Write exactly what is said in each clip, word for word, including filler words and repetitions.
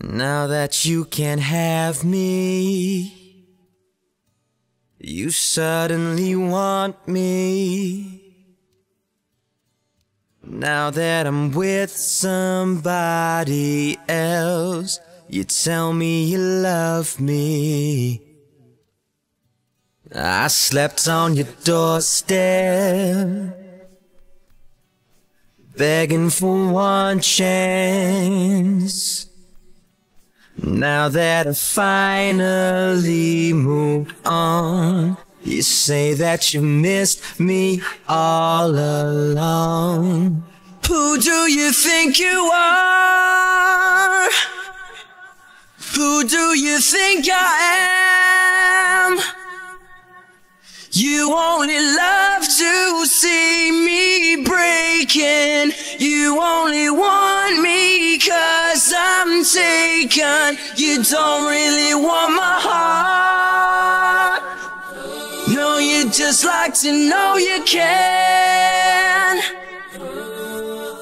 Now that you can't have me, you suddenly want me. Now that I'm with somebody else, you tell me you love me. I slept on your doorstep, begging for one chance. Now that I finally moved on, you say that you missed me all along. Who do you think you are? Who do you think I am? You only love to see me breaking. You only want me 'cause I'm taken. You don't really want my heart. No, you just like to know you can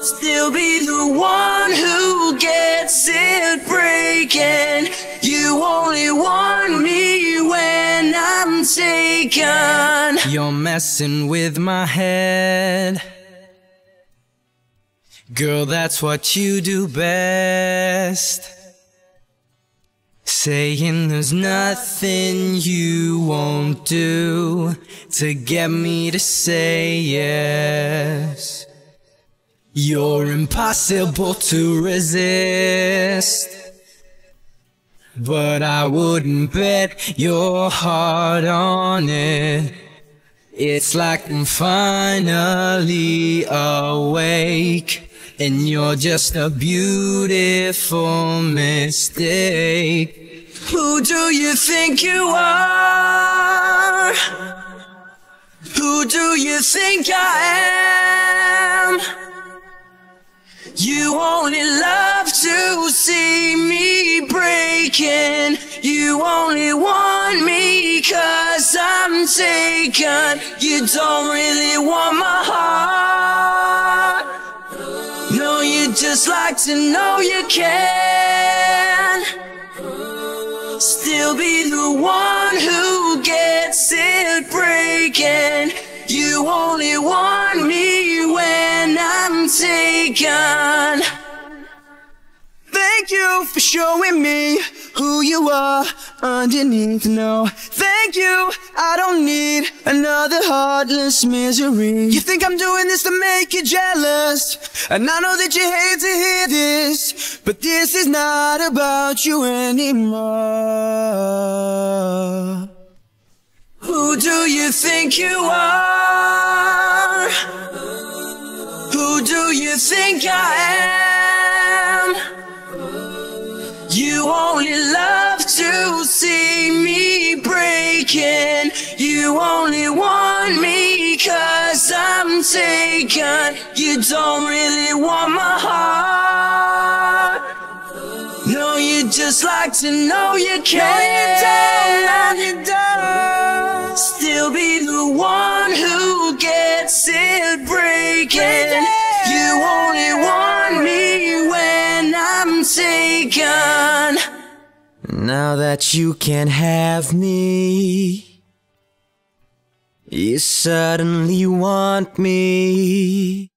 still be the one who gets it breaking. You only want me when I'm taken. You're messing with my head, girl, that's what you do best. Saying there's nothing you won't do to get me to say yes. You're impossible to resist, but I wouldn't bet your heart on it. It's like I'm finally awake, and you're just a beautiful mistake. Who do you think you are? Who do you think I am? You only love to see me breaking. You only want me 'cause I'm taken. You don't really want my heart. No, you just like to know you can still be the one who gets it breaking. You only want me when I'm taken. Thank you for showing me who you are underneath. No, thank you, I don't need another heartless misery. You think I'm doing this to make you jealous, and I know that you hate to hear this, but this is not about you anymore. Who do you think you are? Who do you think I am? You only love to see me breaking. You only want me 'cause I'm taken. You don't really want my heart. No, you just like to know you can. No, you don't, no, you don't. Still be the one who gets it breaking. You only want me when I'm taken. Now that you can't have me, you suddenly want me.